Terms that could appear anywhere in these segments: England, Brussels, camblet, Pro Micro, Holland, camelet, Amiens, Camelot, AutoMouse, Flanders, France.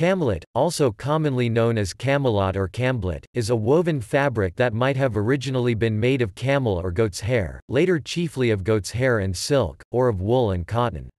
Camelot, also commonly known as camelot or camblet, is a woven fabric that might have originally been made of camel or goat's hair, later chiefly of goat's hair and silk, or of wool and cotton.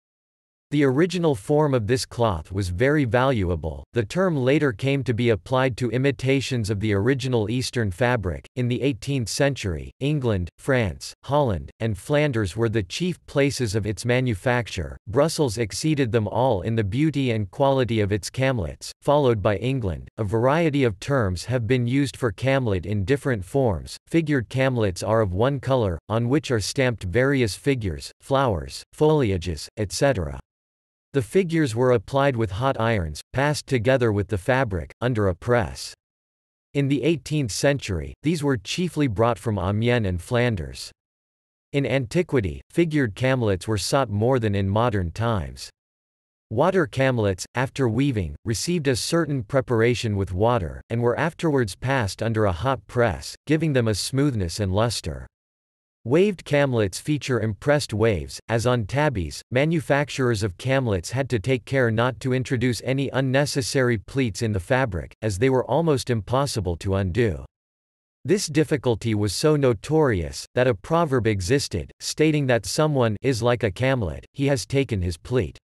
The original form of this cloth was very valuable. The term later came to be applied to imitations of the original Eastern fabric. In the 18th century, England, France, Holland, and Flanders were the chief places of its manufacture. Brussels exceeded them all in the beauty and quality of its camelets, followed by England. A variety of terms have been used for camelot in different forms. Figured camelets are of one color, on which are stamped various figures, flowers, foliages, etc. The figures were applied with hot irons, passed together with the fabric, under a press. In the 18th century, these were chiefly brought from Amiens and Flanders. In antiquity, figured camelets were sought more than in modern times. Water camelets, after weaving, received a certain preparation with water, and were afterwards passed under a hot press, giving them a smoothness and luster. Waved camelets feature impressed waves. As on tabbies, manufacturers of camelets had to take care not to introduce any unnecessary pleats in the fabric, as they were almost impossible to undo. This difficulty was so notorious, that a proverb existed, stating that someone is like a camelet, he has taken his pleat.